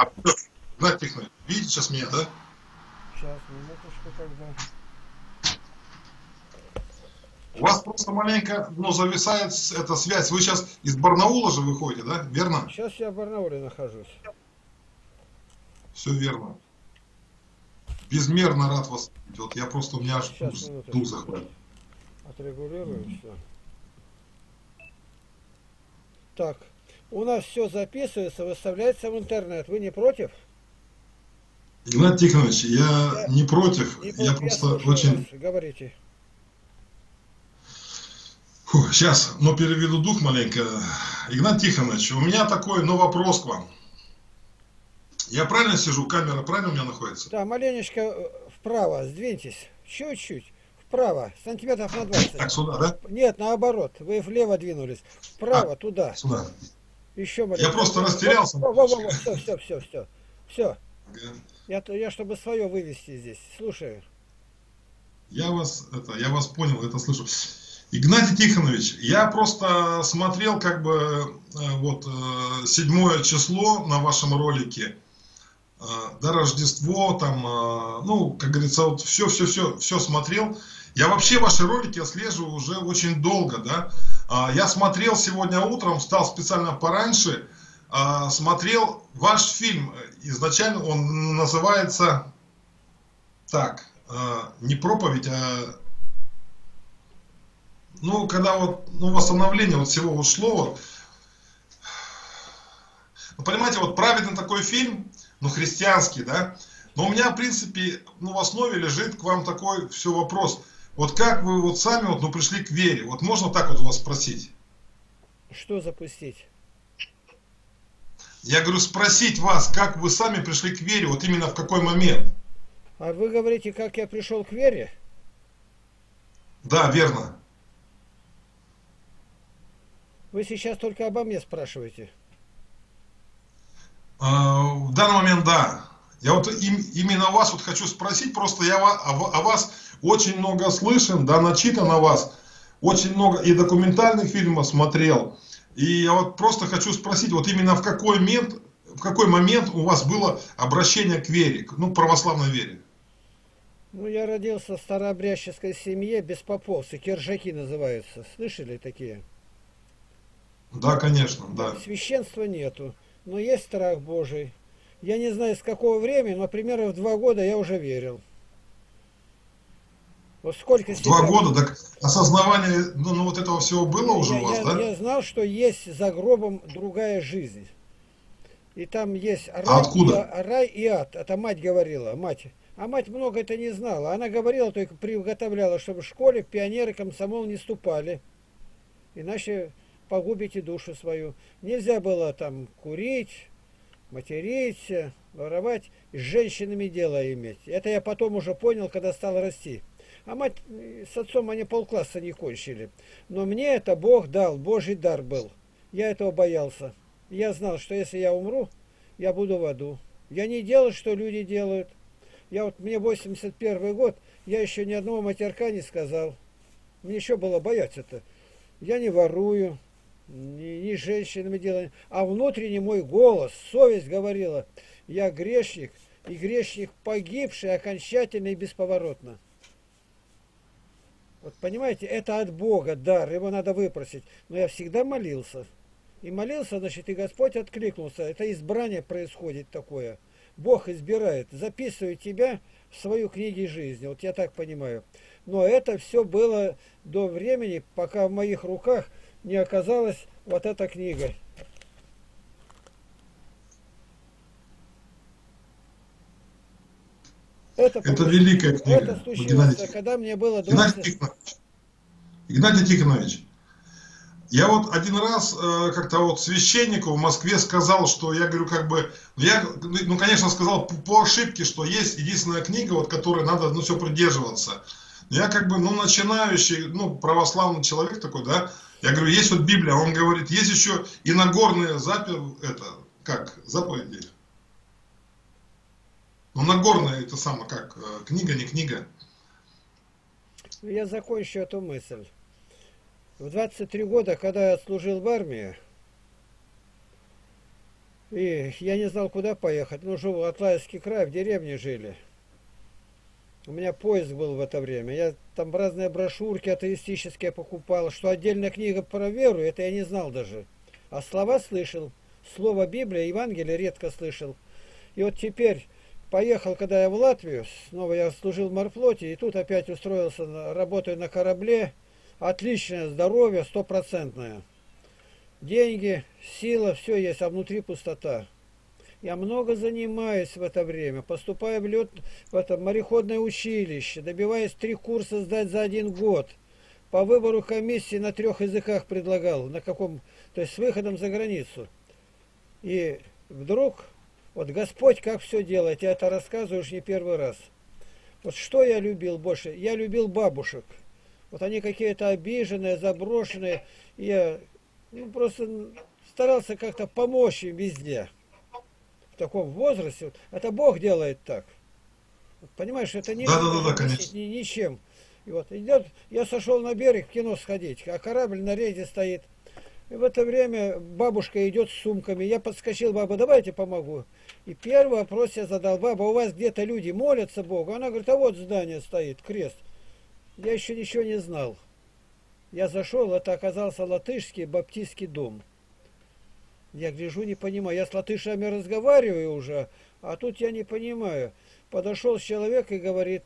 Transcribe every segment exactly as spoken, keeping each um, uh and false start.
А, да, тихо. Видите сейчас меня, да? Сейчас, минуточку тогда. У вас просто маленько, ну, зависает эта связь. Вы сейчас из Барнаула же выходите, да? Верно? Сейчас я в Барнауле нахожусь. Все верно. Безмерно рад вас видеть. Вот я просто, у меня аж сейчас, дух захватил. Отрегулирую mm-hmm. все. Так, у нас все записывается, выставляется в интернет. Вы не против? Игнат Тихонович, я, я не против. Не я просто очень... Говорите. Фу, сейчас, но переведу дух маленько. Игнат Тихонович, у меня такой, но вопрос к вам. Я правильно сижу? Камера правильно у меня находится? Да, маленечко вправо, сдвиньтесь. Чуть-чуть. Вправо, сантиметров на двадцать. Так, сюда, да? Нет, наоборот. Вы влево двинулись. Вправо, а, туда. Сюда. Еще маленько. Я просто растерялся. Во, во, во, во. Все, все, все, все. Все. Ага. Я, я, чтобы свое вывести здесь. Слушаю. Я вас, это, я вас понял, это слышу. Игнатий Тихонович, я просто смотрел, как бы, вот, седьмое число на вашем ролике. Да, Рождество, там, ну, как говорится, вот все, все, все, все смотрел. Я вообще ваши ролики отслеживаю уже очень долго, да. Я смотрел сегодня утром, встал специально пораньше, смотрел ваш фильм. Изначально он называется, так, не проповедь, а, ну, когда вот, ну, восстановление вот всего ушло. Вот. Вы понимаете, вот праведный такой фильм. Ну, христианский, да? Но у меня, в принципе, ну, в основе лежит к вам такой все вопрос. Вот как вы вот сами вот, ну, пришли к вере? Вот можно так вот вас спросить? Что запустить? Я говорю, спросить вас, как вы сами пришли к вере, вот именно в какой момент? А вы говорите, как я пришел к вере? Да, верно. Вы сейчас только обо мне спрашиваете. В данный момент, да. Я вот им, именно вас вот хочу спросить, просто я о, о вас очень много слышен, да, начитан о вас, очень много и документальных фильмов смотрел. И я вот просто хочу спросить, вот именно в какой момент, в какой момент у вас было обращение к вере, к, ну, православной вере? Ну, я родился в старообрядческой семье, беспоповцы, кержаки называются. Слышали такие? Да, конечно, да. Священства нету. Но есть страх Божий. Я не знаю, с какого времени, но примерно в два года я уже верил. Вот сколько сейчас... Два года? Так осознавание, ну, ну, вот этого всего было уже я, у вас, я, да? Я знал, что есть за гробом другая жизнь. И там есть рай, а откуда? И, рай и ад. Это мать говорила. Мать. А мать много это не знала. Она говорила, только приготовляла, чтобы в школе пионеры комсомол не ступали. Иначе... погубите душу свою. Нельзя было там курить, материть, воровать, с женщинами дело иметь. Это я потом уже понял, когда стал расти. А мать с отцом, они полкласса не кончили. Но мне это Бог дал, Божий дар был. Я этого боялся. Я знал, что если я умру, я буду в аду. Я не делал, что люди делают. Я вот, мне восемьдесят первый год, я еще ни одного матерка не сказал. Мне еще было бояться-то. Я не ворую. Ни женщинами делаем. А внутренний мой голос, совесть говорила, я грешник, и грешник погибший окончательно и бесповоротно. Вот понимаете, это от Бога дар, его надо выпросить. Но я всегда молился. И молился, значит, и Господь откликнулся. Это избрание происходит такое. Бог избирает, записывает тебя в свою книгу жизни. Вот я так понимаю. Но это все было до времени, пока в моих руках не оказалась вот эта книга. Это, это великая книга. Это случилось, когда мне было двадцать... Игнатий Тихонович. Игнатий Тихонович, я вот один раз э, как-то вот священнику в Москве сказал, что я говорю, как бы, я, ну, конечно, сказал по, по ошибке, что есть единственная книга, вот, которой надо, ну, все придерживаться. Я как бы, ну, начинающий, ну, православный человек такой, да, я говорю, есть вот Библия, он говорит, есть еще и нагорные запи- это, как, заповеди. Ну, нагорная, это самое, как, книга, не книга. Я закончу эту мысль. В двадцать три года, когда я служил в армии, И я не знал, куда поехать. Ну, жил в Атлайский край, в деревне жили. У меня поиск был в это время. Я там разные брошюрки атеистические покупал. Что отдельная книга про веру, это я не знал даже. А слова слышал. Слово Библия, Евангелие редко слышал. И вот теперь поехал, когда я в Латвию, снова я служил в морфлоте, и тут опять устроился, работаю на корабле. Отличное здоровье, стопроцентное. Деньги, сила, все есть, а внутри пустота. Я много занимаюсь в это время, поступая в лёт, в это мореходное училище, добиваясь три курса сдать за один год. По выбору комиссии на трех языках предлагал, на каком, то есть с выходом за границу. И вдруг, вот Господь как все делает, я это рассказываю уж не первый раз. Вот что я любил больше? Я любил бабушек. Вот они какие-то обиженные, заброшенные. Я ну, просто старался как-то помочь им везде. В таком возрасте. Это Бог делает так. Понимаешь, это не да, да, да, конечно. Ничем. И вот, идет, я сошел на берег в кино сходить, а корабль на рейде стоит. И в это время бабушка идет с сумками. Я подскочил, баба, давайте помогу. И первый вопрос я задал. Баба, у вас где-то люди молятся Богу? Она говорит, а вот здание стоит, крест. Я еще ничего не знал. Я зашел, это оказался латышский баптистский дом. Я гляжу, не понимаю. Я с латышами разговариваю уже, а тут я не понимаю. Подошел человек и говорит,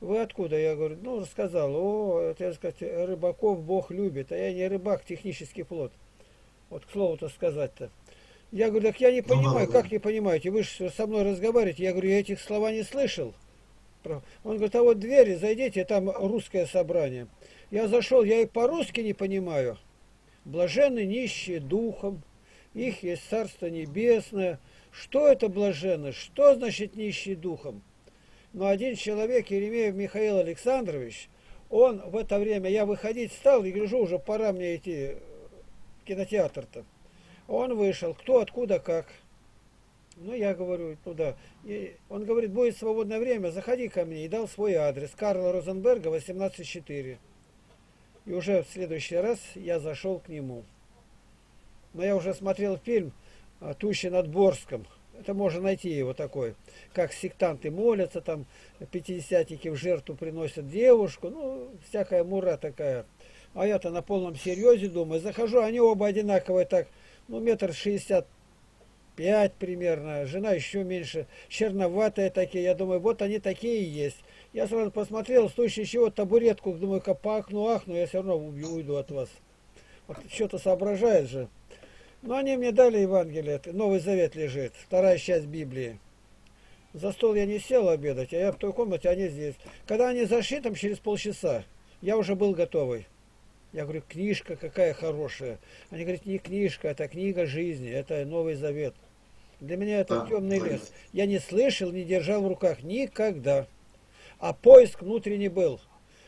вы откуда? Я говорю, ну, рассказал. О, это, так сказать, рыбаков Бог любит. А я не рыбак, технический плод. Вот к слову-то сказать-то. Я говорю, так я не понимаю. Как не понимаете? Вы же со мной разговариваете. Я говорю, я этих слова не слышал. Он говорит, а вот двери, зайдите, там русское собрание. Я зашел, я и по-русски не понимаю. Блаженны нищие духом, их есть Царство Небесное. Что это блаженны? Что значит нищие духом? Но один человек, Еремеев Михаил Александрович, он в это время, я выходить стал, и гляжу, уже пора мне идти в кинотеатр-то. Он вышел, кто, откуда, как. Ну, я говорю, туда. И он говорит, будет свободное время, заходи ко мне. И дал свой адрес. Карла Розенберга, восемнадцать четыре. И уже в следующий раз я зашел к нему. Но я уже смотрел фильм «Тучи над Борском». Это можно найти его такой. Как сектанты молятся, там пятидесятники в жертву приносят девушку. Ну, всякая мура такая. А я-то на полном серьезе думаю. Захожу, они оба одинаковые так, ну, метр шестьдесят. Пять примерно, жена еще меньше, черноватые такие, я думаю, вот они такие и есть. Я сразу посмотрел, в случае чего табуретку, думаю, по окну ахну, я все равно уйду от вас. Вот что-то соображает же. Но они мне дали Евангелие, Новый Завет лежит, вторая часть Библии. За стол я не сел обедать, а я в той комнате, они здесь. Когда они зашли, там через полчаса, я уже был готовый. Я говорю, книжка какая хорошая. Они говорят, не книжка, это книга жизни, это Новый Завет. Для меня это да, темный лес. Есть. Я не слышал, не держал в руках никогда. А поиск внутренний был.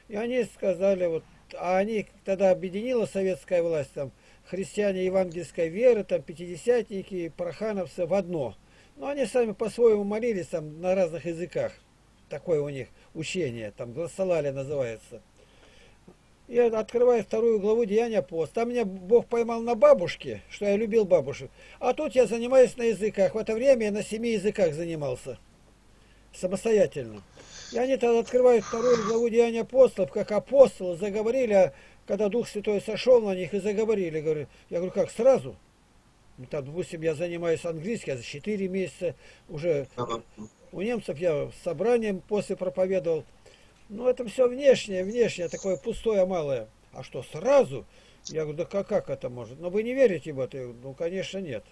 И они сказали, вот, а они тогда объединила советская власть, там, христиане евангельской веры, там, пятидесятники, прохановцы в одно. Но они сами по-своему молились, там, на разных языках. Такое у них учение, там, глоссолалия называется. Я открываю вторую главу «Деяния апостолов». Там меня Бог поймал на бабушке, что я любил бабушек. А тут я занимаюсь на языках. В это время я на семи языках занимался. Самостоятельно. И они тогда открывают вторую главу «Деяния апостолов», как апостолы заговорили, когда Дух Святой сошел на них и заговорили. Я говорю, как, сразу? Ну, там, допустим, я занимаюсь английским, я за четыре месяца уже у немцев я собранием после проповедовал. Ну, это все внешнее, внешнее, такое пустое, малое. А что, сразу? Я говорю, да как, как это может? Но вы не верите в это? Я говорю, ну, конечно, нет.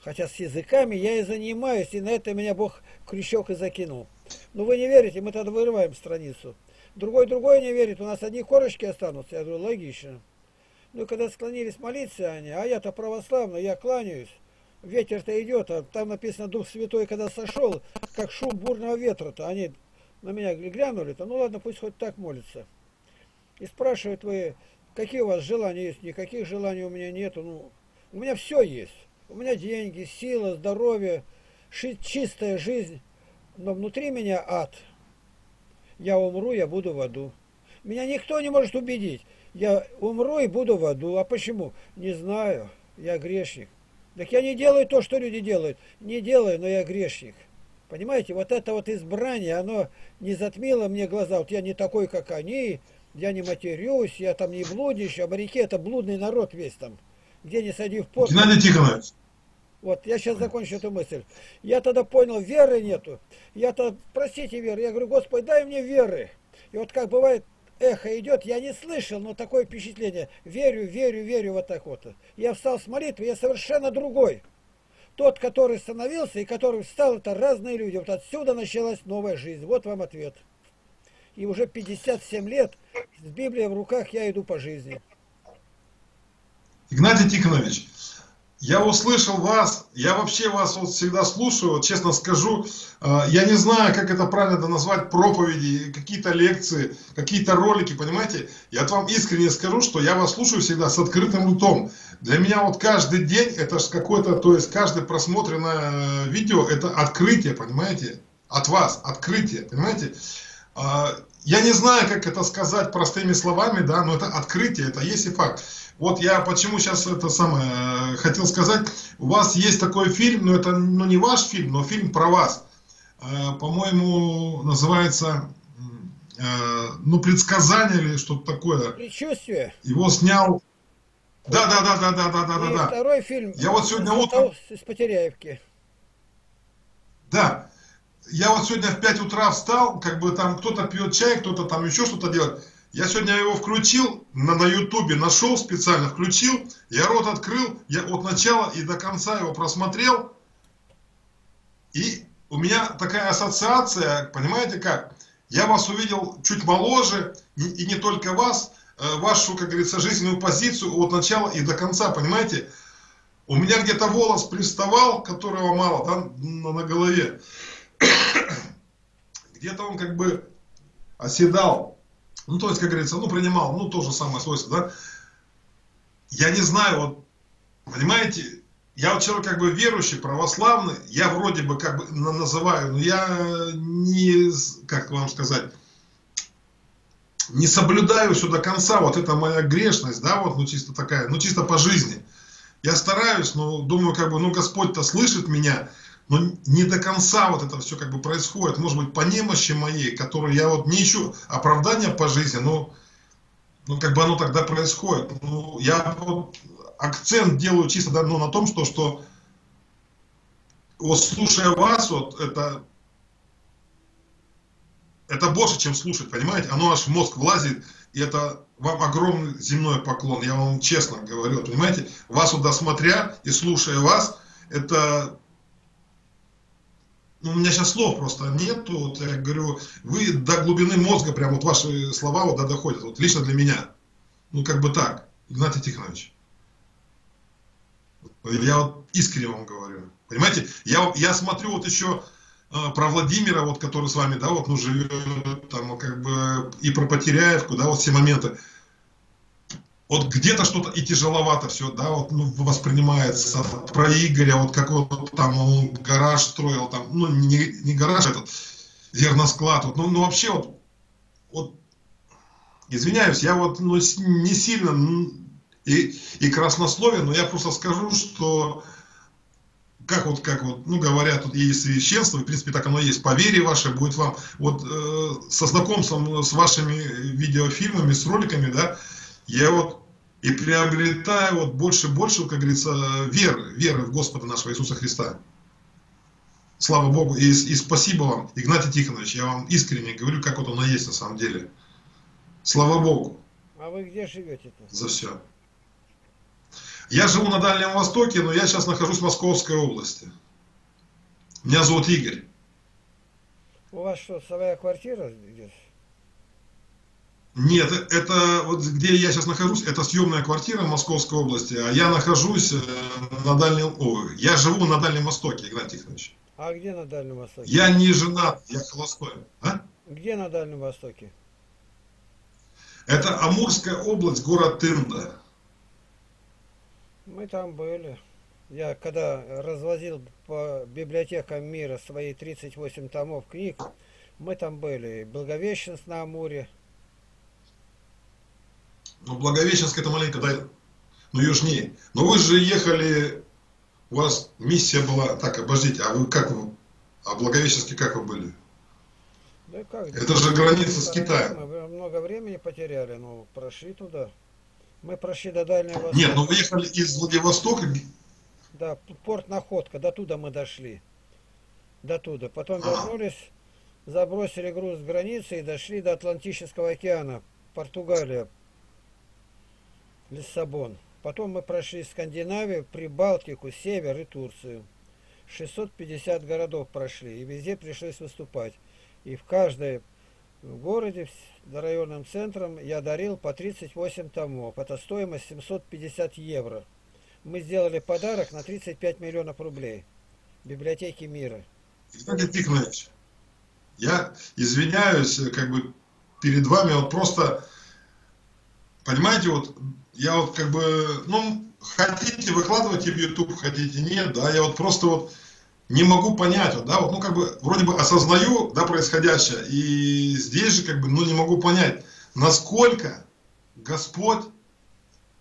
Хотя с языками я и занимаюсь, и на это меня Бог крючок и закинул. Но вы не верите, мы тогда вырываем страницу. Другой, другой не верит, у нас одни корочки останутся. Я говорю, логично. Ну, и когда склонились молиться они, а я-то православный, я кланяюсь. Ветер-то идет, а там написано, Дух Святой, когда сошел, как шум бурного ветра-то, они... На меня глянули-то, ну ладно, пусть хоть так молится. И спрашивают вы, какие у вас желания есть? Никаких желаний у меня нету. Ну, у меня все есть. У меня деньги, сила, здоровье, чистая жизнь. Но внутри меня ад. Я умру, я буду в аду. Меня никто не может убедить. Я умру и буду в аду. А почему? Не знаю. Я грешник. Так я не делаю то, что люди делают. Не делаю, но я грешник. Понимаете, вот это вот избрание, оно не затмило мне глаза. Вот я не такой, как они, я не матерюсь, я там не блудищ. А моряки — это блудный народ весь там. Где не сади в пост. Геннадий Тихонович. Вот, я сейчас закончу эту мысль. Я тогда понял, веры нету. Я тогда, простите, веры. Я говорю, Господи, дай мне веры. И вот как бывает, эхо идет, я не слышал, но такое впечатление. Верю, верю, верю, вот так вот. Я встал с молитвы, я совершенно другой. Тот, который становился и который встал, это разные люди. Вот отсюда началась новая жизнь. Вот вам ответ. И уже пятьдесят семь лет с Библией в руках я иду по жизни. Игнатий Тихонович, я услышал вас, я вообще вас вот всегда слушаю, вот честно скажу, я не знаю, как это правильно назвать, проповеди, какие-то лекции, какие-то ролики, понимаете? Я вам искренне скажу, что я вас слушаю всегда с открытым ртом. Для меня вот каждый день, это же какое-то, то есть каждое просмотренное видео, это открытие, понимаете? От вас, открытие, понимаете? Я не знаю, как это сказать простыми словами, да, но это открытие, это есть и факт. Вот я почему сейчас это самое хотел сказать. У вас есть такой фильм, но это ну, не ваш фильм, но фильм про вас. Э, По-моему, называется э, ну, «Предсказание» или что-то такое. «Предчувствие». Его снял... Да, да, да, да, да, да, да, да. Второй фильм. Я вот сегодня утром... С Потеряевки. Да. Я вот сегодня в пять утра встал, как бы там кто-то пьет чай, кто-то там еще что-то делает. Я сегодня его включил, на, на ютубе нашел специально, включил, я рот открыл, я от начала и до конца его просмотрел. И у меня такая ассоциация, понимаете как? Я вас увидел чуть моложе, и не только вас, вашу, как говорится, жизненную позицию от начала и до конца, понимаете? У меня где-то волос приставал, которого мало, там на, на голове. Где-то он как бы оседал. Ну, то есть, как говорится, ну, принимал, ну, то же самое свойство, да. Я не знаю, вот, понимаете, я вот человек как бы верующий, православный, я вроде бы как бы называю, но я не, как вам сказать, не соблюдаю все до конца, вот это моя грешность, да, вот, ну, чисто такая, ну, чисто по жизни. Я стараюсь, но думаю, как бы, ну, Господь-то слышит меня, но не до конца вот это все как бы происходит. Может быть, по немощи моей, которую я вот не ищу оправдания по жизни, но, но как бы оно тогда происходит. Ну, я вот акцент делаю чисто да, ну, на том, что, что вот слушая вас, вот это, это больше, чем слушать, понимаете? Оно аж в мозг влазит, и это вам огромный земной поклон. Я вам честно говорю, понимаете? Вас вот досмотря и слушая вас, это... У меня сейчас слов просто нет, вот я говорю, вы до глубины мозга, прям вот ваши слова вот да, доходят, вот лично для меня. Ну как бы так, Игнатий Тихонович. Я вот искренне вам говорю, понимаете, я, я смотрю вот еще э, про Владимира, вот который с вами, да, вот, ну живет, там, как бы, и про Потеряевку, да, вот все моменты. Вот где-то что-то и тяжеловато все, да, вот ну, воспринимается про Игоря, вот как вот там он гараж строил, там, ну не, не гараж, этот зерносклад, вот, ну, ну вообще вот, вот, извиняюсь, я вот ну, не сильно и, и краснословен, но я просто скажу, что как вот, как вот, ну говорят, тут есть священство, в принципе так оно есть, по вере ваше будет вам, вот э, со знакомством с вашими видеофильмами, с роликами, да, я вот и приобретаю вот больше и больше, как говорится, веры, веры в Господа нашего Иисуса Христа. Слава Богу. И, и спасибо вам, Игнатий Тихонович. Я вам искренне говорю, как вот оно есть на самом деле. Слава Богу. А вы где живете-то? За все. Я живу на Дальнем Востоке, но я сейчас нахожусь в Московской области. Меня зовут Игорь. У вас что, своя квартира здесь? Нет, это вот где я сейчас нахожусь, это съемная квартира в Московской области, а я нахожусь на Дальнем, о, я живу на Дальнем Востоке, Игнатий Тихонович. А где на Дальнем Востоке? Я не женат, я холостой. А? Где на Дальнем Востоке? Это Амурская область, город Тында. Мы там были. Я когда развозил по библиотекам мира свои тридцать восемь томов книг, мы там были. Благовещенск на Амуре. Ну, Благовещенск это маленько, да, ну, южнее. Но вы же ехали У вас миссия была... Так, обождите, а вы как вы... А в Благовещенске как вы были? Да как, это же граница с Китаем. Мы много времени потеряли, но прошли туда. Мы прошли до Дальнего Востока. Нет, но ну выехали из Владивостока. Да, порт Находка, до туда мы дошли. До туда. Потом а. вернулись, забросили груз с границы и дошли до Атлантического океана. Португалия, Лиссабон. Потом мы прошли Скандинавию, Прибалтику, Север и Турцию. шестьсот пятьдесят городов прошли, и везде пришлось выступать. И в каждом городе, за районным центром, я дарил по тридцать восемь томов. Это стоимость семьсот пятьдесят евро. Мы сделали подарок на тридцать пять миллионов рублей. Библиотеки мира. Геннадий Тихонович, я извиняюсь, как бы перед вами, вот просто, понимаете, вот я вот как бы, ну, хотите выкладывайте в YouTube, хотите нет, да, я вот просто вот не могу понять, вот, да, вот, ну, как бы, вроде бы осознаю, да, происходящее, и здесь же, как бы, ну, не могу понять, насколько Господь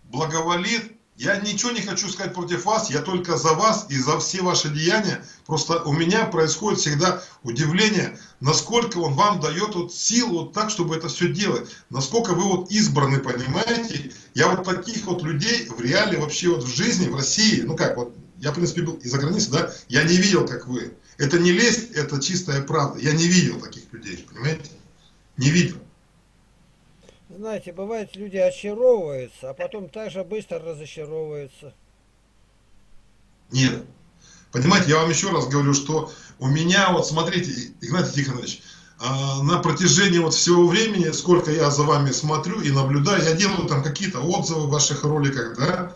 благоволит. Я ничего не хочу сказать против вас, я только за вас и за все ваши деяния. Просто у меня происходит всегда удивление, насколько Он вам дает вот сил вот так, чтобы это все делать. Насколько вы вот избраны, понимаете? Я вот таких вот людей в реале вообще вот в жизни, в России, ну как, вот я, в принципе, был из-за границы, да, я не видел, как вы. Это не лесть, это чистая правда. Я не видел таких людей, понимаете? Не видел. Знаете, бывает, люди очаровываются, а потом так же быстро разочаровываются. Нет. Понимаете, я вам еще раз говорю, что у меня, вот смотрите, Игнатий Тихонович, на протяжении вот всего времени, сколько я за вами смотрю и наблюдаю, я делаю там какие-то отзывы в ваших роликах, да,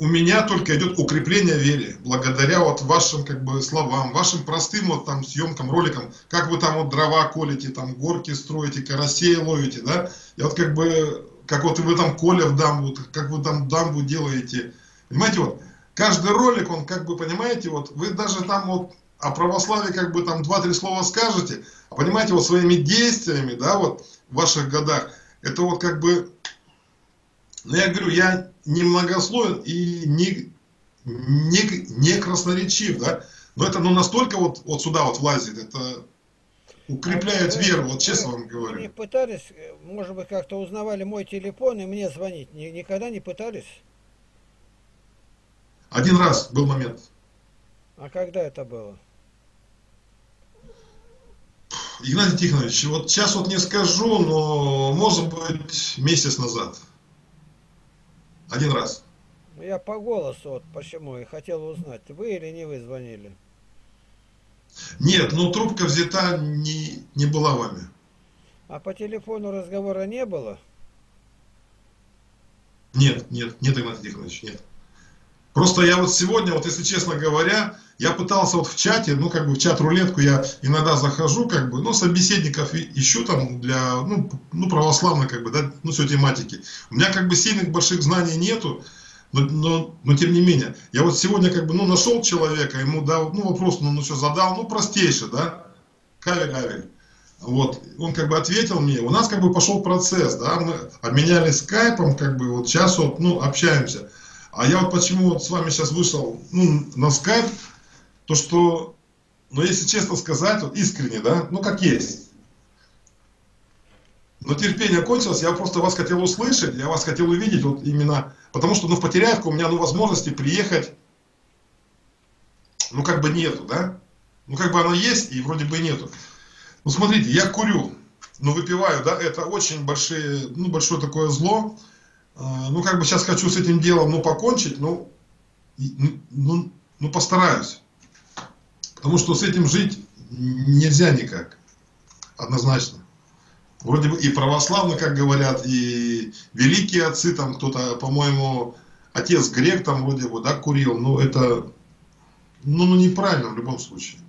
у меня только идет укрепление веры, благодаря вот вашим, как бы, словам, вашим простым вот там съемкам, роликам, как вы там вот дрова колите, там горки строите, карасей ловите, да, и вот как бы, как вот вы там коля в дамбу, как вы там дамбу делаете, понимаете, вот. Каждый ролик, он как бы, понимаете, вот вы даже там вот о православии как бы там два-три слова скажете, а понимаете, вот своими действиями, да, вот в ваших годах, это вот как бы, ну я говорю, я не многословен и не, не, не красноречив, да, но это ну, настолько вот, вот сюда вот влазит, это укрепляет а веру, вы, вот честно вам говорю. Не пытались, может быть, как-то узнавали мой телефон и мне звонить, никогда не пытались? Один раз был момент. А когда это было? Игнатий Тихонович, вот сейчас вот не скажу, но может быть месяц назад. Один раз. Я по голосу вот почему и хотел узнать, вы или не вы звонили? Нет, ну трубка взята не, не была вами. А по телефону разговора не было? Нет, нет, нет, Игнатий Тихонович, нет. Просто я вот сегодня, вот если честно говоря, я пытался вот в чате, ну как бы в чат-рулетку я иногда захожу, как бы, ну собеседников ищу там для, ну, ну православной, как бы, да, ну все тематики. У меня как бы сильных больших знаний нету, но, но, но тем не менее. Я вот сегодня как бы, ну нашел человека, ему дал, ну вопрос, ну он еще задал, ну простейший, да, кавель-авель. Вот, он как бы ответил мне, у нас как бы пошел процесс, да, мы обменялись скайпом, как бы вот сейчас вот, ну общаемся. А я вот почему вот с вами сейчас вышел, ну, на скайп, то что, ну, если честно сказать, вот искренне, да, ну, как есть. Но терпение кончилось, я просто вас хотел услышать, я вас хотел увидеть, вот именно, потому что, ну, в Потеряевку у меня, ну, возможности приехать, ну, как бы нету, да? Ну, как бы она есть, и вроде бы нету. Ну, смотрите, я курю, ну, выпиваю, да, это очень большие, ну, большое такое зло. Ну, как бы сейчас хочу с этим делом, ну, покончить, ну, ну, ну, постараюсь. Потому что с этим жить нельзя никак, однозначно. Вроде бы и православно, как говорят, и великие отцы, там кто-то, по-моему, отец грек, там вроде бы, да, курил. Ну, это, ну, ну, неправильно в любом случае.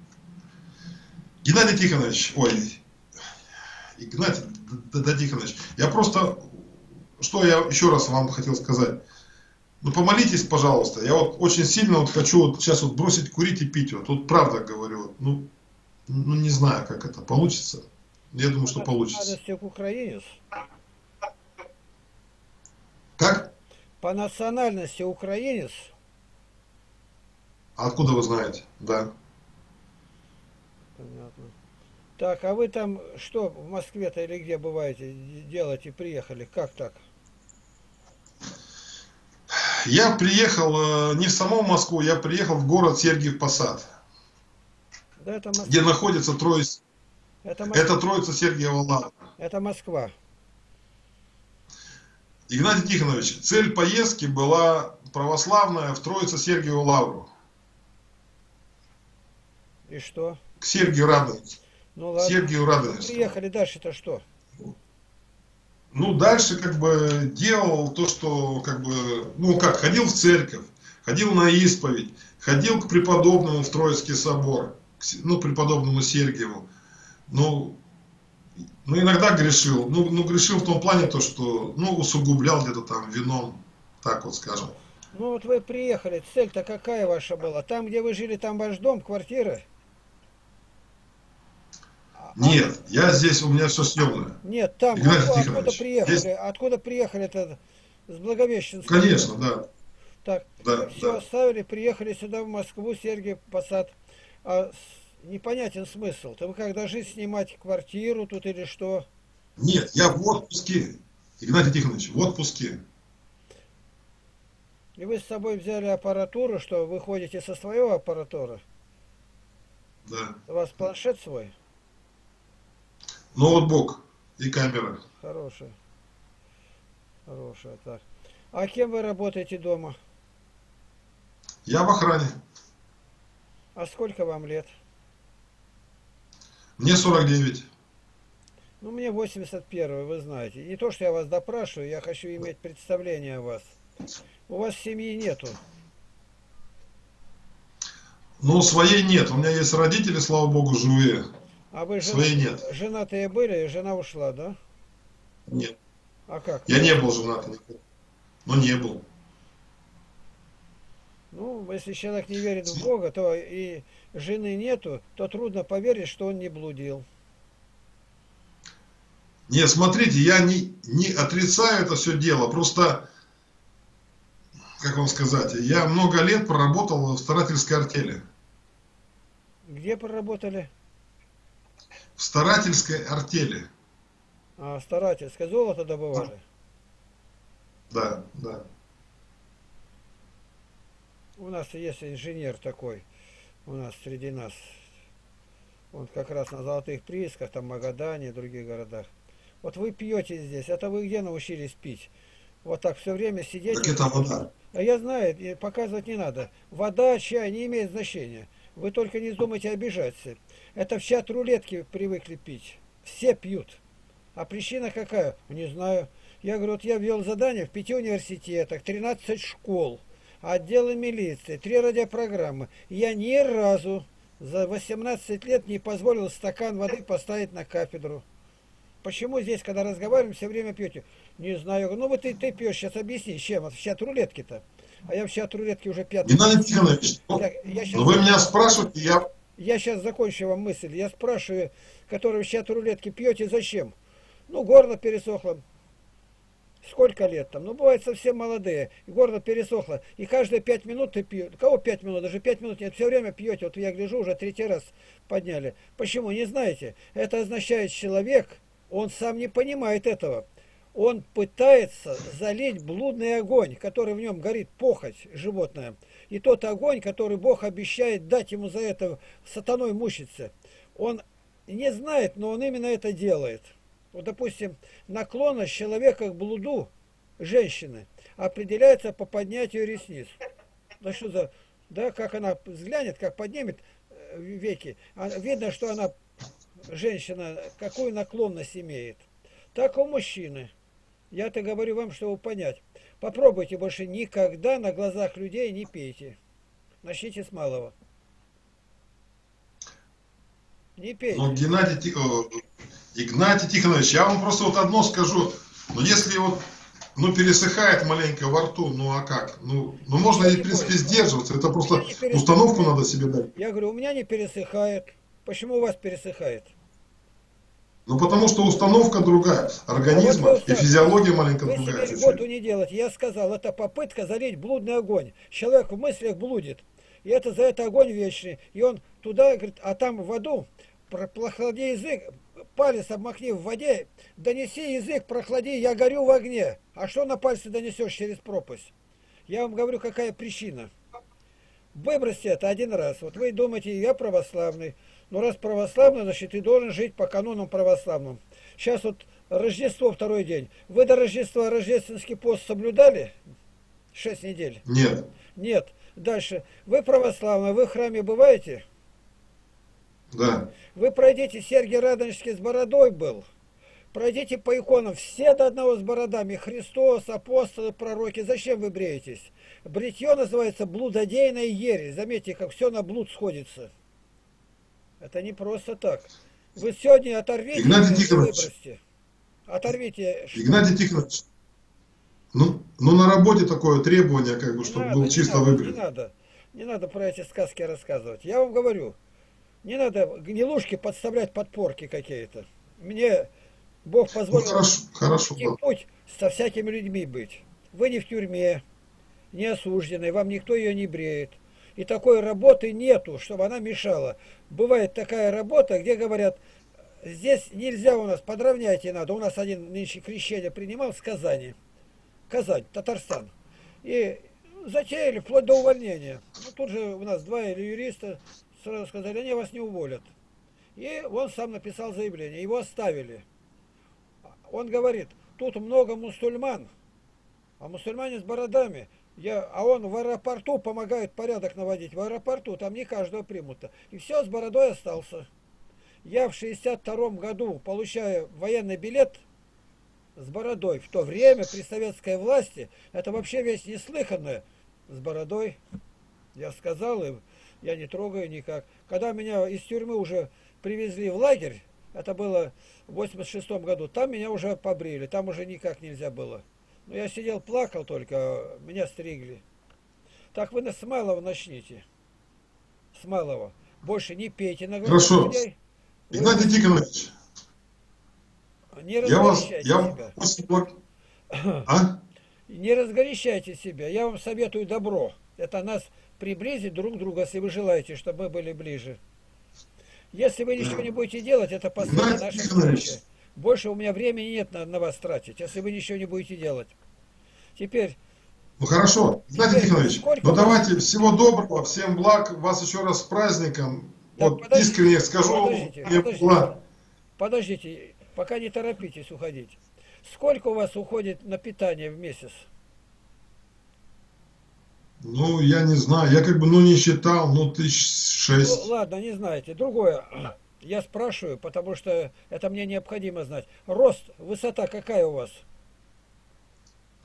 Геннадий Тихонович, ой, Игнатий Тихонович, я просто... Что я еще раз вам хотел сказать? Ну помолитесь, пожалуйста. Я вот очень сильно вот хочу вот сейчас вот бросить курить и пить. Вот тут вот, правда говорю, вот, ну, ну не знаю, как это получится. Я думаю, что получится. Как? По национальности украинец. Откуда вы знаете? Да. Понятно. Так, а вы там что, в Москве-то или где бываете, делаете, приехали? Как так? Я приехал не в саму Москву, я приехал в город Сергиев Посад. Да, это Москва. Где находится Троица. Это, это Троица Сергиева Лавра. Это Москва. Игнатий Тихонович, цель поездки была православная в Троице Сергиеву Лавру. И что? К Сергию Радонежскому. Ну ладно. Сергию Радонежскому. Приехали, дальше-то что? Ну, дальше как бы делал то, что как бы, ну как, ходил в церковь, ходил на исповедь, ходил к преподобному в Троицкий собор, к, ну, преподобному Сергиеву. Ну, ну, иногда грешил. Ну, ну, грешил в том плане, то, что, ну, усугублял где-то там вином, так вот скажем. Ну, вот вы приехали, цель-то какая ваша была? Там, где вы жили, там ваш дом, квартира? Нет, а... я здесь, у меня все съемное. Нет, там, Игнатий Тихонович, откуда приехали? Здесь... Откуда приехали-то? С Благовещенска? Конечно, да. Так, да, все да. Оставили, приехали сюда, в Москву, Сергиев Посад. А непонятен смысл. Ты вы как, должны снимать квартиру тут или что? Нет, я в отпуске, Игнатий Тихонович, в отпуске. И вы с собой взяли аппаратуру, что вы ходите со своего аппаратуры? Да. У вас планшет свой? Ноутбук и камера. Хорошая. Хорошая, так. А кем вы работаете дома? Я в охране. А сколько вам лет? Мне сорок девять. Ну, мне восемьдесят один, вы знаете. Не то, что я вас допрашиваю, я хочу иметь представление о вас. У вас семьи нету? Ну, своей нет. У меня есть родители, слава богу, живые. А вы жена... своей нет. Женатые были, и жена ушла, да? Нет. А как? Я не был женатым. Но не был. Ну, если человек не верит в Бога, то и жены нету, то трудно поверить, что он не блудил. Не, смотрите, я не, не отрицаю это все дело. Просто, как вам сказать, я много лет проработал в старательской артели. Где проработали? В старательской артели. А, старательское золото добывали? Да, да. У нас есть инженер такой, у нас среди нас, он как раз на Золотых Приисках, там Магадане, других городах. Вот вы пьете здесь, это вы где научились пить? Вот так все время сидеть... Так это вода. А я знаю, показывать не надо. Вода, чай не имеет значения. Вы только не думайте обижаться. Это в чат рулетки привыкли пить. Все пьют. А причина какая? Не знаю. Я говорю, вот я ввел задание в пяти университетах, тринадцать школ. Отделы милиции, три радиопрограммы. Я ни разу за восемнадцать лет не позволил стакан воды поставить на кафедру. Почему здесь, когда разговариваем, все время пьете? Не знаю. Ну вот и ты пьешь, сейчас объясни, чем? Вот в чат рулетки-то. А я в чат рулетки уже пятый. Игнатий Тихонович, сейчас... вы меня спрашиваете, я... Я сейчас закончу вам мысль. Я спрашиваю, которые в чат рулетки пьете, зачем? Ну, горло пересохло. Сколько лет там? Ну, бывает совсем молодые. И горло пересохло. И каждые пять минут ты пьешь. Кого пять минут? Даже пять минут нет. Все время пьете. Вот я гляжу, уже третий раз подняли. Почему? Не знаете. Это означает, человек, он сам не понимает этого. Он пытается залить блудный огонь, который в нем горит, похоть животное. И тот огонь, который Бог обещает дать ему за это, сатаной мучиться. Он не знает, но он именно это делает. Вот, допустим, наклонность человека к блуду женщины определяется по поднятию ресниц. Да что за... Да, как она взглянет, как поднимет веки. Видно, что она, женщина, какую наклонность имеет. Так и у мужчины. Я-то говорю вам, чтобы понять. Попробуйте больше никогда на глазах людей не пейте. Начните с малого. Не пейте. Ну, Геннадий... Игнатий Тихонович, я вам просто вот одно скажу, но если вот, ну, пересыхает маленько во рту, ну а как? Ну, ну можно, и, в принципе, сдерживаться, это просто установку надо себе дать. Я говорю, у меня не пересыхает. Почему у вас пересыхает? Ну, потому что установка другая, организма а вот и физиология маленько вы другая. Себе работу не делать. Я сказал, это попытка залить блудный огонь. Человек в мыслях блудит. и это за это огонь вечный. И он туда, говорит, а там в аду, прохлади язык, палец обмакни в воде, донеси язык, прохлади, я горю в огне. А что на пальце донесешь через пропасть? Я вам говорю, какая причина. Выбросьте это один раз. Вот вы думаете, я православный. Но раз православный, значит, ты должен жить по канонам православным. Сейчас вот Рождество, второй день. Вы до Рождества рождественский пост соблюдали? Шесть недель? Нет. Нет. Дальше. Вы православные, вы в храме бываете? Да. Вы пройдите, Сергий Радонежский с бородой был. Пройдите по иконам, все до одного с бородами. Христос, апостолы, пророки. Зачем вы бреетесь? Бритье называется блудодейная ересь. Заметьте, как все на блуд сходится. Это не просто так. Вы сегодня оторвите, Игнатий Тихонович. Оторвите. Игнатий Тихонович. Ну, ну, на работе такое требование, как бы, чтобы был чисто выбрит. Не надо, не надо про эти сказки рассказывать. Я вам говорю, не надо гнилушки подставлять под порки какие-то. Мне Бог позволил, ну, хорошо, хорошо, да, путь со всякими людьми быть. Вы не в тюрьме, не осуждены, вам никто ее не бреет. И такой работы нету, чтобы она мешала. Бывает такая работа, где говорят, здесь нельзя у нас, подровняйте надо. У нас один нынче крещение принимал с Казани. Казань, Татарстан. И затеяли вплоть до увольнения. Ну, тут же у нас два юриста сразу сказали, они вас не уволят. И он сам написал заявление, его оставили. Он говорит, тут много мусульман, а мусульмане с бородами. Я, а он в аэропорту помогает порядок наводить. В аэропорту, там не каждого примут-то. И все, с бородой остался. Я в шестьдесят втором году получаю военный билет с бородой. В то время при советской власти это вообще вещь неслыханная. С бородой. Я сказал им, я не трогаю никак. Когда меня из тюрьмы уже привезли в лагерь, это было в восемьдесят шестом году, там меня уже побрили, там уже никак нельзя было. Но я сидел, плакал только, меня стригли. Так вы с малого начните. С малого. Больше не пейте на глазах. Хорошо. Игнатий Тихонович. Не разгорячайте я вас, себя. Я вас... А? Не разгорячайте себя. Я вам советую добро. Это нас приблизит друг к другу, если вы желаете, чтобы мы были ближе. Если вы ничего не будете делать, это последняя наша встреча. Больше у меня времени нет на, на вас тратить, если вы ничего не будете делать. Теперь... Ну хорошо, Игнатий Тихонович, ну давайте, всего доброго, всем благ, вас еще раз с праздником. Так, вот подождите, искренне скажу, подождите, подождите, была... подождите, пока не торопитесь уходить. Сколько у вас уходит на питание в месяц? Ну, я не знаю, я как бы, ну, не считал, ну, тысяч шесть. Ну, ладно, не знаете. Другое, я спрашиваю, потому что это мне необходимо знать. Рост, высота какая у вас?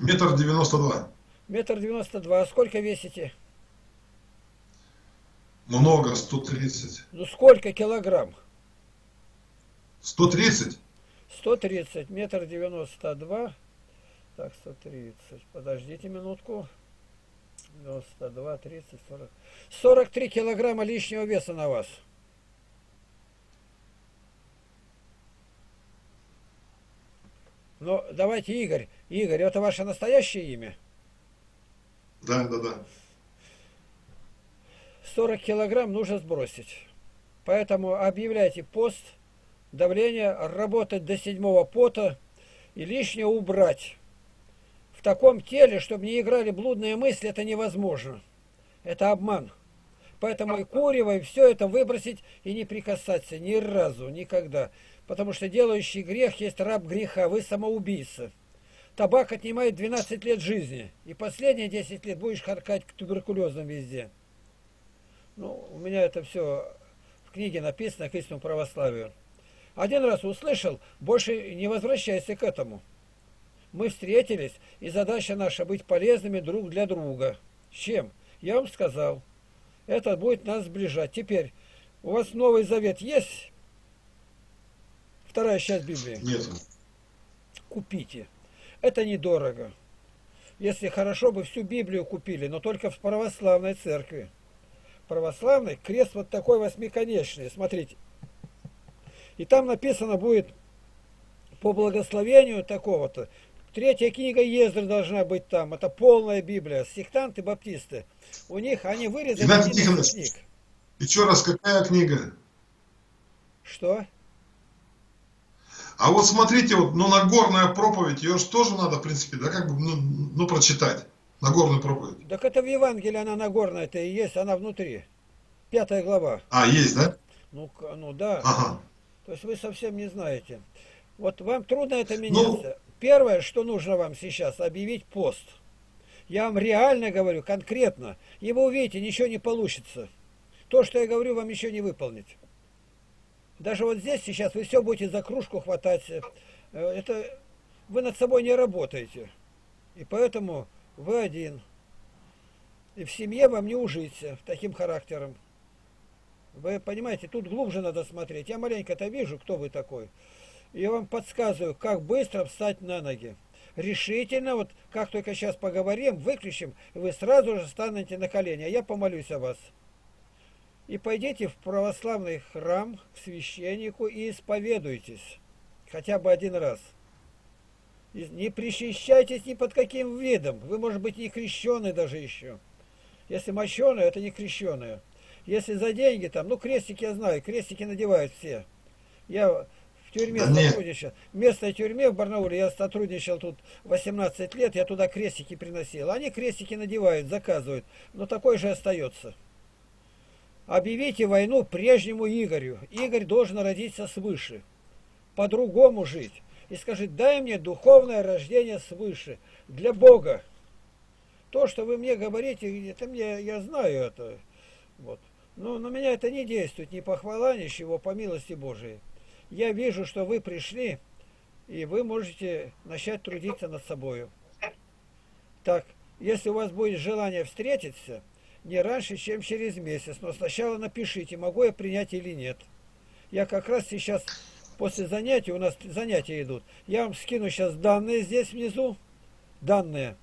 Метр девяносто два. Метр девяносто два. А сколько весите? Много, сто тридцать. Ну, сколько килограмм? Сто тридцать. Сто тридцать, метр девяносто два. Так, сто тридцать. Подождите минутку. девяносто два, тридцать, сорок. сорок три килограмма лишнего веса на вас. Ну, давайте, Игорь. Игорь, это ваше настоящее имя? Да, да, да. сорок килограмм нужно сбросить. Поэтому объявляйте пост, давление, работать до седьмого пота и лишнее убрать. В таком теле, чтобы не играли блудные мысли, это невозможно. Это обман. Поэтому и курево, и все это выбросить и не прикасаться ни разу, никогда. Потому что делающий грех есть раб греха, вы самоубийца. Табак отнимает двенадцать лет жизни. И последние десять лет будешь харкать к туберкулезам везде. Ну, у меня это все в книге написано к истинному православию. Один раз услышал, больше не возвращайся к этому. Мы встретились, и задача наша быть полезными друг для друга. С чем? Я вам сказал. Это будет нас сближать. Теперь, у вас Новый Завет есть? Вторая часть Библии. Нет. Купите. Это недорого. Если хорошо бы всю Библию купили, но только в православной церкви. Православный крест вот такой восьмиконечный. Смотрите. И там написано будет по благословению такого-то. Третья книга Ездры должна быть там. Это полная Библия. Сектанты, баптисты. У них они вырезали несколько книг. Еще раз, какая книга? Что? А вот смотрите, вот, ну, Нагорная проповедь, ее же тоже надо, в принципе, да, как бы, ну, ну прочитать. Нагорную проповедь. Так это в Евангелии она Нагорная-то и есть, она внутри. Пятая глава. А, есть, да? Ну, ну да. Ага. То есть вы совсем не знаете. Вот вам трудно это меняться. Ну... Первое, что нужно вам сейчас, объявить пост. Я вам реально говорю, конкретно. И вы увидите, ничего не получится. То, что я говорю, вам еще не выполнить. Даже вот здесь сейчас вы все будете за кружку хватать. Это вы над собой не работаете. И поэтому вы один. И в семье вам не ужиться таким характером. Вы понимаете, тут глубже надо смотреть. Я маленько-то вижу, кто вы такой. И я вам подсказываю, как быстро встать на ноги. Решительно, вот как только сейчас поговорим, выключим, и вы сразу же станете на колени. А я помолюсь о вас. И пойдите в православный храм к священнику и исповедуйтесь. Хотя бы один раз. И не причащайтесь ни под каким видом. Вы, может быть, не крещеные даже еще. Если мощеные, это не крещеные. Если за деньги там, ну крестики я знаю, крестики надевают все. Я в тюрьме да сотрудничал. В местной тюрьме в Барнауле я сотрудничал тут восемнадцать лет, я туда крестики приносил. Они крестики надевают, заказывают, но такой же остается. Объявите войну прежнему Игорю. Игорь должен родиться свыше. По-другому жить. И скажи, дай мне духовное рождение свыше. Для Бога. То, что вы мне говорите, это мне, я знаю это. Вот. Но на меня это не действует. Ни похвала, ничего, по милости Божией. Я вижу, что вы пришли, и вы можете начать трудиться над собою. Так, если у вас будет желание встретиться... Не раньше, чем через месяц. Но сначала напишите, могу я принять или нет. Я как раз сейчас, после занятий, у нас занятия идут. Я вам скину сейчас данные здесь внизу. Данные.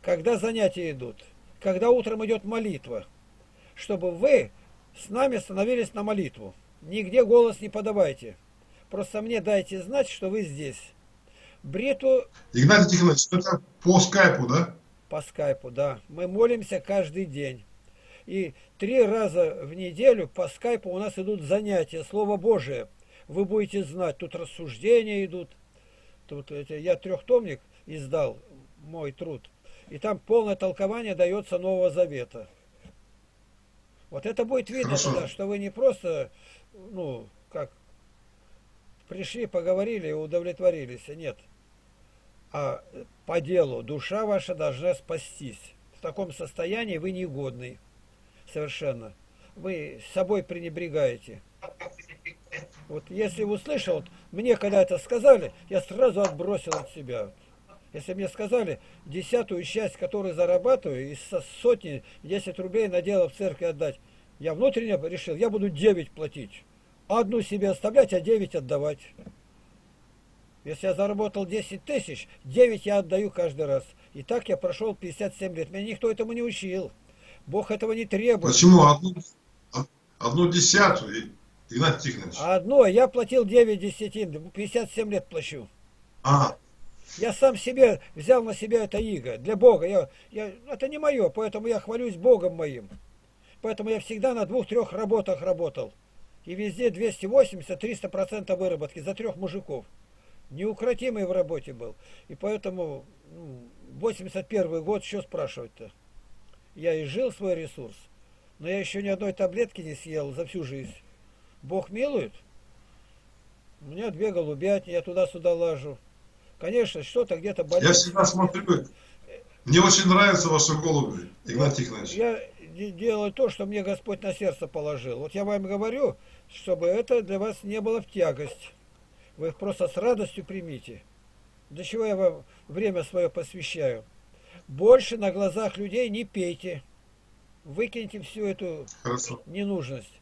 Когда занятия идут. Когда утром идет молитва. Чтобы вы с нами становились на молитву. Нигде голос не подавайте. Просто мне дайте знать, что вы здесь. Бриту... Игнатий Тихонович, это по скайпу, да? По скайпу, да. Мы молимся каждый день. И три раза в неделю по скайпу у нас идут занятия. Слово Божие. Вы будете знать. Тут рассуждения идут. Тут это, я трехтомник издал, мой труд. И там полное толкование дается Нового Завета. Вот это будет видно, тогда, что вы не просто, ну, как, пришли, поговорили и удовлетворились. Нет. А по делу душа ваша должна спастись. В таком состоянии вы негодны. Совершенно. Вы собой пренебрегаете. Вот если услышал, вот, мне когда это сказали, я сразу отбросил от себя. Если мне сказали, десятую часть, которую зарабатываю, из сотни, десять рублей на дело в церкви отдать, я внутренне решил, я буду девять платить. Одну себе оставлять, а девять отдавать. Если я заработал десять тысяч, девять я отдаю каждый раз. И так я прошел пятьдесят семь лет. Меня никто этому не учил. Бог этого не требует. Почему? Одну, одну десятую, Игнатий Тихонович. Одну, я платил девять десятин. пятьдесят семь лет плачу. Ага. Я сам себе взял на себя это иго. Для Бога. Я, я, это не мое, поэтому я хвалюсь Богом моим. Поэтому я всегда на двух-трех работах работал. И везде двести восемьдесят — триста процентов выработки за трех мужиков. Неукротимый в работе был. И поэтому ну, восемьдесят первый год, что спрашивать-то? Я и жил свой ресурс, но я еще ни одной таблетки не съел за всю жизнь. Бог милует. У меня две голубятни, я туда-сюда лажу. Конечно, что-то где-то болит. Я всегда смотрю. Мне очень нравятся ваши голуби, Игнатий Тихонович. Я делаю то, что мне Господь на сердце положил. Вот я вам говорю, чтобы это для вас не было в тягость. Вы их просто с радостью примите. Для чего я вам время свое посвящаю. Больше на глазах людей не пейте. Выкиньте всю эту Хорошо. Ненужность.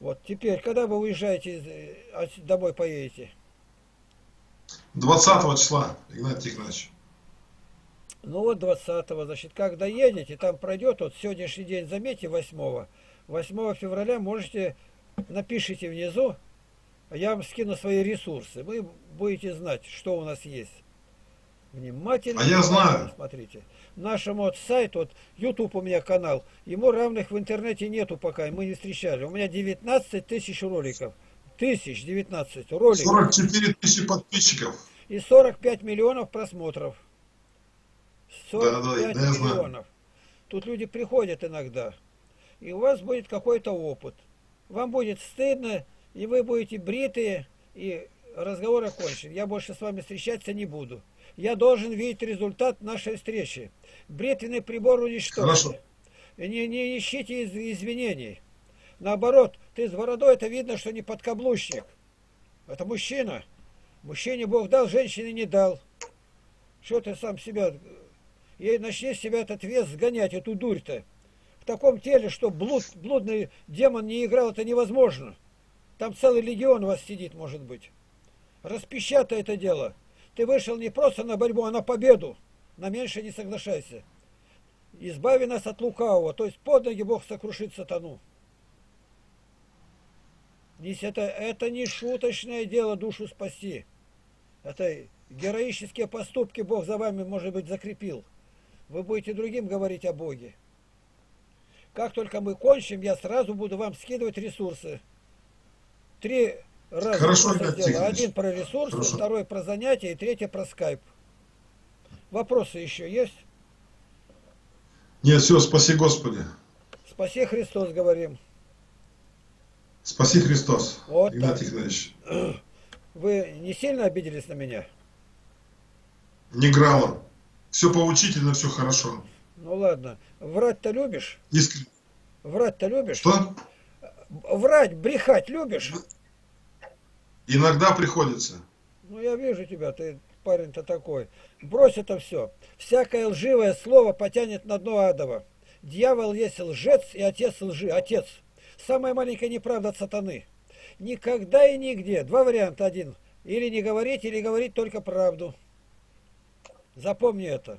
Вот теперь, когда вы уезжаете, домой поедете? двадцатого числа, Игнатий Тихонович. Ну вот двадцатого, значит, когда едете, там пройдет, вот сегодняшний день, заметьте, восьмого. восьмого февраля можете, напишите внизу, я вам скину свои ресурсы. Вы будете знать, что у нас есть. Внимательно. А я знаю. Смотрите. Нашему вот сайту, вот YouTube у меня канал, ему равных в интернете нету пока, и мы не встречали. У меня девятнадцать тысяч роликов. Тысяч, девятнадцать роликов. сорок четыре тысячи подписчиков. И сорок пять миллионов просмотров. сорок пять да, да, миллионов. Тут люди приходят иногда. И у вас будет какой-то опыт. Вам будет стыдно, и вы будете бритые, и разговор окончен. Я больше с вами встречаться не буду. Я должен видеть результат нашей встречи. Бритвенный прибор уничтожен. Не, не ищите извинений. Наоборот, ты с бородой, это видно, что не подкаблучник. Это мужчина. Мужчине Бог дал, женщине не дал. Что ты сам себя... И начни с себя этот вес сгонять, эту дурь-то. В таком теле, что блуд, блудный демон не играл, это невозможно. Там целый легион у вас сидит, может быть. Распечатай это дело. Ты вышел не просто на борьбу, а на победу. На меньше не соглашайся. Избави нас от лукавого. То есть под ноги Бог сокрушит сатану. Это, это не шуточное дело душу спасти. Это героические поступки Бог за вами, может быть, закрепил. Вы будете другим говорить о Боге. Как только мы кончим, я сразу буду вам скидывать ресурсы. Три раза. Хорошо, один про ресурсы, хорошо. Второй про занятия и третий про скайп. Вопросы еще есть? Нет, все, спаси Господи. Спаси Христос, говорим. Спаси Христос. Вот Игнат Игнатьевич. Вы не сильно обиделись на меня? Не грамма. Все поучительно, все хорошо. Ну ладно. Врать-то любишь? Искренне. Врать-то любишь? Что? Врать, брехать любишь? Иногда приходится. Ну я вижу тебя, ты парень-то такой. Брось это все. Всякое лживое слово потянет на дно адово. Дьявол есть лжец и отец лжи. Отец. Самая маленькая неправда от сатаны. Никогда и нигде. Два варианта. Один. Или не говорить, или говорить только правду. Запомни это.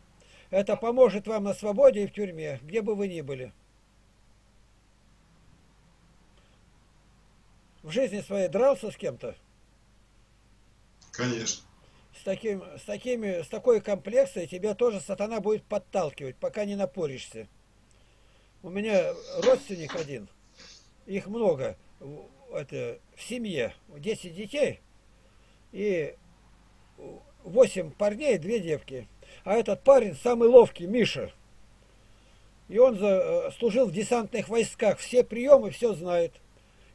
Это поможет вам на свободе и в тюрьме, где бы вы ни были. В жизни своей дрался с кем-то? Конечно. С, таким, с, такими, с такой комплексой тебя тоже сатана будет подталкивать, пока не напоришься. У меня родственник один. Их много это, в семье. десять детей и восемь парней, две девки. А этот парень самый ловкий, Миша. И он за, служил в десантных войсках. Все приемы, все знает.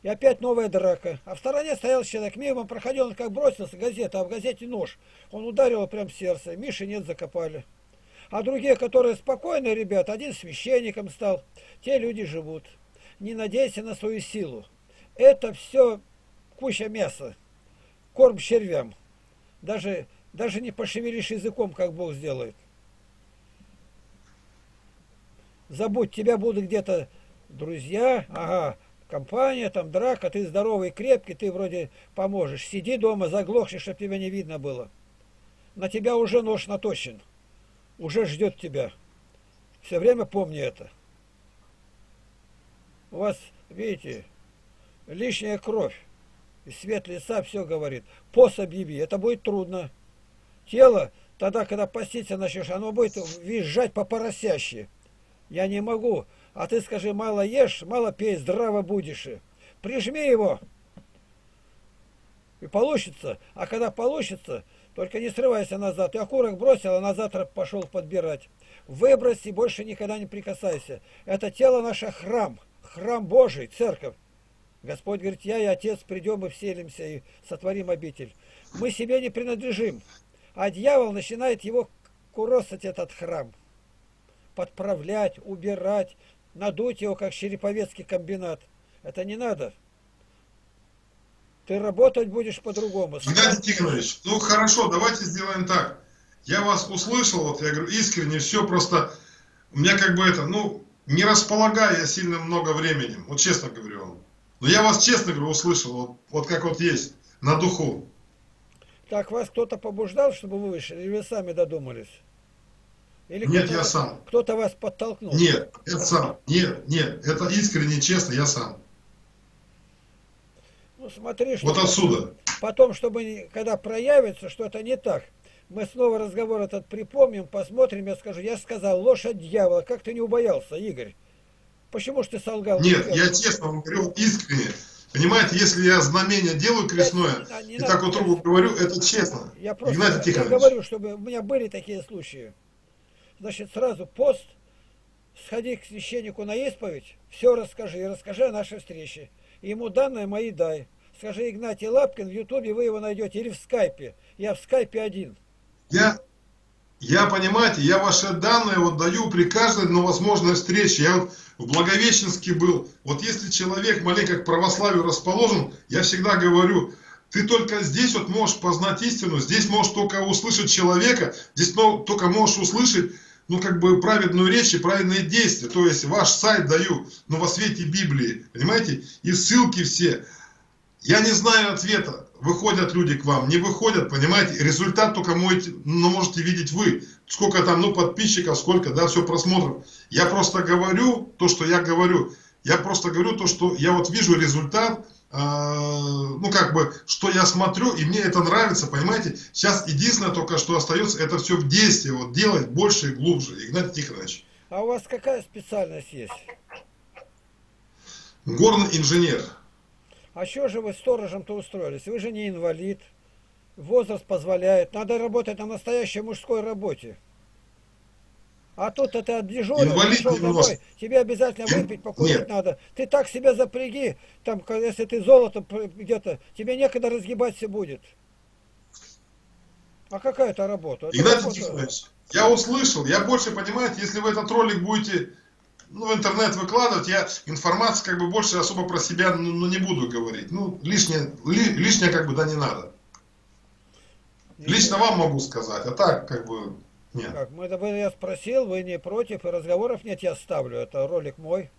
И опять новая драка. А в стороне стоял человек. Мимо проходил, он как бросился, газета, а в газете нож. Он ударил прям в сердце. Миши нет, закопали. А другие, которые спокойные ребята, один священником стал. Те люди живут. Не надейся на свою силу. Это все куча мяса. Корм червям. Даже, даже не пошевелишь языком, как Бог сделает. Забудь, тебя будут где-то друзья, ага, компания, там драка, ты здоровый, крепкий, ты вроде поможешь. Сиди дома, заглохни, чтобы тебя не видно было. На тебя уже нож наточен. Уже ждет тебя. Все время помни это. У вас, видите, лишняя кровь. И свет лица все говорит. Пост объяви. Это будет трудно. Тело, тогда, когда поститься начнешь, оно будет визжать по-поросяще. Я не могу. А ты скажи, мало ешь, мало пей, здраво будешь. Прижми его. И получится. А когда получится, только не срывайся назад. Ты окурок бросил, а на завтра пошел подбирать. Выбрось и больше никогда не прикасайся. Это тело наше храм. Храм Божий, церковь. Господь говорит, я и Отец придем и вселимся, и сотворим обитель. Мы себе не принадлежим. А дьявол начинает его куросать, этот храм. Подправлять, убирать, надуть его, как череповецкий комбинат. Это не надо. Ты работать будешь по-другому. Игнатий Тихонович, ну хорошо, давайте сделаем так. Я вас услышал, вот я говорю, искренне, все просто... У меня как бы это, ну... Не располагаю я сильно много временем, вот честно говорю вам. Но я вас, честно говорю, услышал, вот, вот как вот есть, на духу. Так, вас кто-то побуждал, чтобы вы вышли, или вы сами додумались? Или нет, я вас, сам. Кто-то вас подтолкнул? Нет, я сам. Нет, нет, это искренне, честно, я сам. Ну, смотри, что... Вот отсюда. Потом, чтобы, когда проявится, что это не так, Мы снова разговор этот припомним, посмотрим, я скажу. Я сказал, лошадь дьявола. Как ты не убоялся, Игорь? Почему ж ты солгал? Нет, я честно вам говорю, искренне. Понимаете, если я знамение делаю крестное, не, не, не и надо, так вот трубу говорю, это честно. Я просто я говорю, чтобы у меня были такие случаи. Значит, сразу пост, сходи к священнику на исповедь, все расскажи, и расскажи о нашей встрече. И ему данные мои дай. Скажи, Игнатий Лапкин, в Ютубе вы его найдете, или в Скайпе. Я в Скайпе один. Я, я понимаете, я ваши данные вот даю при каждой, но возможной встрече. Я вот в Благовещенске был. Вот если человек маленько к православию расположен, я всегда говорю, ты только здесь вот можешь познать истину, здесь можешь только услышать человека, здесь только можешь услышать, ну, как бы праведную речь и праведные действия. То есть ваш сайт даю, но во свете Библии, понимаете, и ссылки все. Я не знаю ответа, выходят люди к вам, не выходят, понимаете, результат только можете, ну, можете видеть вы, сколько там, ну, подписчиков, сколько, да, все просмотров. Я просто говорю то, что я говорю, я просто говорю то, что я вот вижу результат, э, ну, как бы, что я смотрю, и мне это нравится, понимаете. Сейчас единственное только, что остается, это все в действии, вот делать больше и глубже, Игнатий Тихонович. А у вас какая специальность есть? Горный инженер. А что же вы сторожем-то устроились? Вы же не инвалид, возраст позволяет, надо работать на настоящей мужской работе. А тут-то ты отдежурил, пришел домой, тебе обязательно выпить, покурить Нет. надо. Ты так себя запряги, там, если ты золотом где-то, тебе некогда разгибать все будет. А какая это работа? Это Игнатий работа... Тихонович, я услышал, я больше понимаю, если вы этот ролик будете... Ну, в интернет выкладывать, я информацию как бы больше особо про себя ну, не буду говорить. Ну, лишнее, ли, лишнее как бы да не надо. Нет. Лично вам могу сказать, а так как бы нет. Как? Мы, я спросил, вы не против, и разговоров нет, я ставлю, это ролик мой.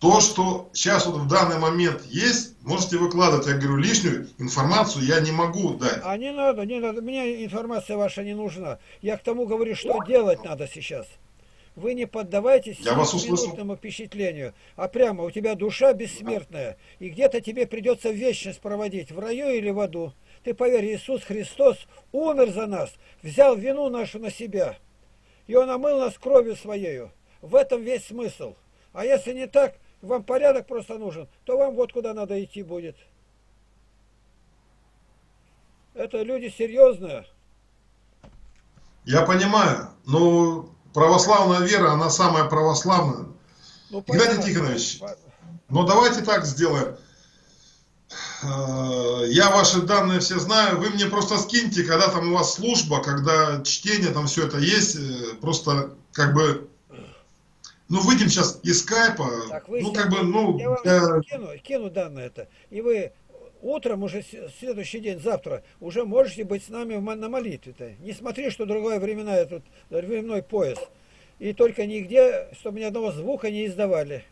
То, что сейчас вот в данный момент есть, можете выкладывать, я говорю, лишнюю информацию я не могу дать. А не надо, не надо, мне информация ваша не нужна. Я к тому говорю, что делать надо сейчас. Вы не поддавайтесь минутному впечатлению, а прямо у тебя душа бессмертная, и где-то тебе придется вечность проводить, в раю или в аду. Ты поверь, Иисус Христос умер за нас, взял вину нашу на себя, и Он омыл нас кровью Своею. В этом весь смысл. А если не так, вам порядок просто нужен, то вам вот куда надо идти будет. Это люди серьезные. Я понимаю, но... Православная вера, она самая православная. Ну, Игнатий Тихонович, ну, но давайте так сделаем. Я ваши данные все знаю. Вы мне просто скиньте, когда там у вас служба, когда чтение, там все это есть. Просто как бы... Ну, выйдем сейчас из скайпа. Так, вы ну, как бы, ну... Я вам я... Кину, кину данные это. И вы утром, уже следующий день, завтра, уже можете быть с нами на молитве-то. Не смотри, что другое времена, этот временной пояс. И только нигде, чтобы ни одного звука не издавали.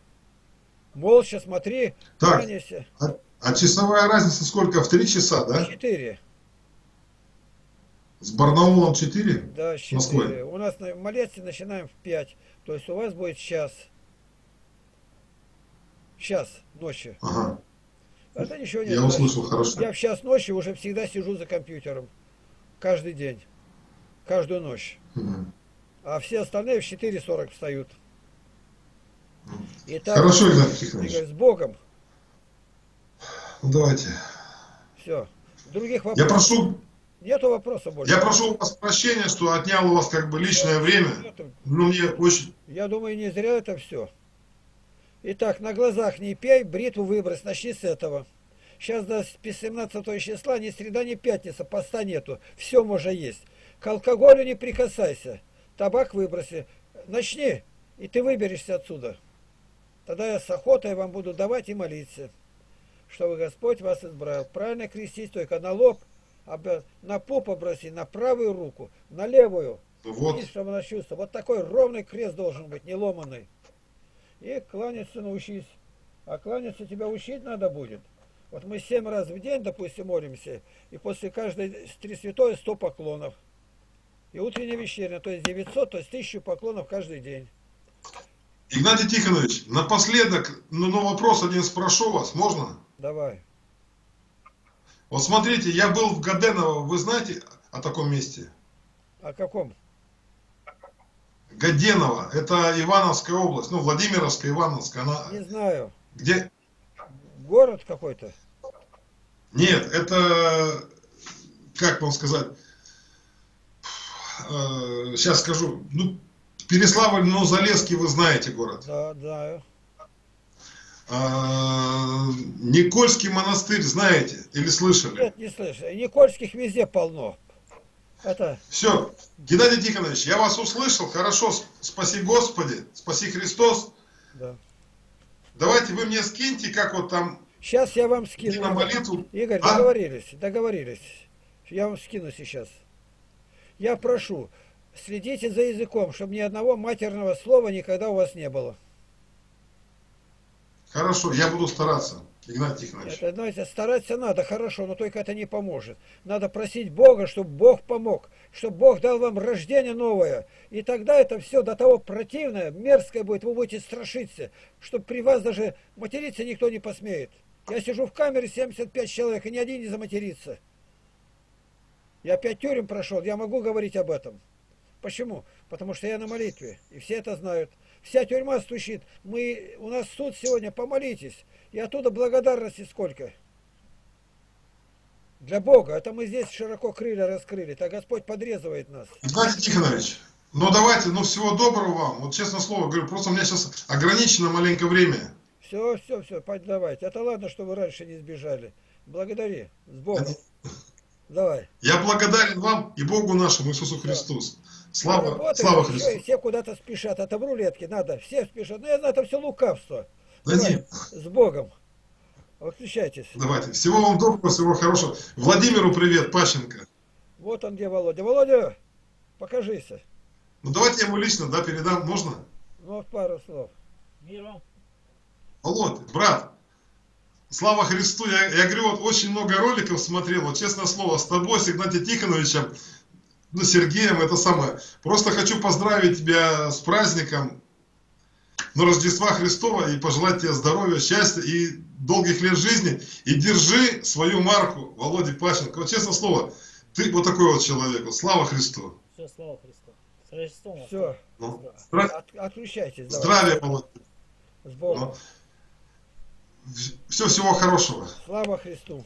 Молча смотри, кланяйся. А, а часовая разница сколько? В три часа, да? Четыре. С Барнаулом четыре? Да, с четыре. У нас на молитве начинаем в пять. То есть у вас будет час. Час ночи. Ага. Это ничего не я услышал, хорошо. Я в час ночи уже всегда сижу за компьютером. Каждый день. Каждую ночь. Угу. А все остальные в четыре сорок встают. Итак, хорошо, Игорь Тихонович. С Богом. Давайте. Все. Других вопросов. Я прошу... Нету вопроса больше. Я прошу у вас прощения, что отнял у вас как бы личное ну, время. Это... Ну, мне очень... Я думаю, не зря это все. Итак, на глазах не пей, бритву выбрось, начни с этого. Сейчас до семнадцатого числа ни среда, ни пятница, поста нету, все можно есть. К алкоголю не прикасайся, табак выброси. Начни, и ты выберешься отсюда. Тогда я с охотой вам буду давать и молиться, чтобы Господь вас избрал. Правильно крестить, только на лоб, на пуп оброси, на правую руку, на левую. Вот. Видишь, чтобы она чувствовала. Вот такой ровный крест должен быть, не ломанный. И кланяться научись. А кланяться тебя учить надо будет. Вот мы семь раз в день, допустим, молимся, и после каждой три святое сто поклонов. И утренняя вечерняя, то есть девятьсот, то есть тысяча поклонов каждый день. Игнатий Тихонович, напоследок, ну, ну вопрос один спрошу вас, можно? Давай. Вот смотрите, я был в Годеново, вы знаете, о таком месте. О каком? Годеново. Это Ивановская область. Ну, Владимировская, Ивановская. Она... Не знаю. Где? Город какой-то? Нет, это... Как вам сказать? Сейчас скажу. Ну, Переславль, но Залесский, вы знаете город. Да, знаю. Никольский монастырь знаете или слышали? Нет, не слышал. Никольских везде полно. Это... Все. Геннадий Тихонович, я вас услышал. Хорошо. Спаси Господи. Спаси Христос. Да. Давайте вы мне скиньте, как вот там... Сейчас я вам скину. На молитву. Игорь, а? договорились. Договорились. Я вам скину сейчас. Я прошу, следите за языком, чтобы ни одного матерного слова никогда у вас не было. Хорошо, я буду стараться, Игнатий Тихонович. Это, знаете, стараться надо, хорошо, но только это не поможет. Надо просить Бога, чтобы Бог помог, чтобы Бог дал вам рождение новое. И тогда это все до того противное, мерзкое будет, вы будете страшиться, что при вас даже материться никто не посмеет. Я сижу в камере, семьдесят пять человек, и ни один не заматерится. Я пять тюрем прошел, я могу говорить об этом. Почему? Потому что я на молитве, и все это знают. Вся тюрьма стучит. Мы, у нас суд сегодня, помолитесь. И оттуда благодарности сколько. Для Бога. Это мы здесь широко крылья раскрыли. Так Господь подрезывает нас. Игнатий Тихонович, ну давайте, ну всего доброго вам. Вот честное слово говорю, просто у меня сейчас ограничено маленько время. Все, все, все, давайте. Это ладно, что вы раньше не сбежали. Благодари. С Богом. Давай. Я благодарен вам и Богу нашему Иисусу Христу. Слава, работает, слава Христу. Все, все куда-то спешат. Это в рулетке надо. Все спешат. Но это все лукавство. Да нет. С Богом. Выключайтесь. Давайте. Всего вам доброго, всего хорошего. Владимиру привет, Пащенко. Вот он где Володя. Володя, покажись. Ну давайте я ему лично, да, передам. Можно? Ну, пару слов. Миром. Володя, брат. Слава Христу. Я, я говорю, вот очень много роликов смотрел. Вот, честное слово, с тобой, с Игнатием Тихоновичем, ну, Сергеем, это самое. Просто хочу поздравить тебя с праздником, ну, Рождества Христова, и пожелать тебе здоровья, счастья и долгих лет жизни. И держи свою марку, Володя Пащенко. Вот, честное слово, ты вот такой вот человек. Вот, слава Христу. Все, слава Христу. С Рождеством. Все. Ну, здра... От, отключайтесь. Здравия, Володя. С Богом. Ну. Все, всего хорошего. Слава Христу.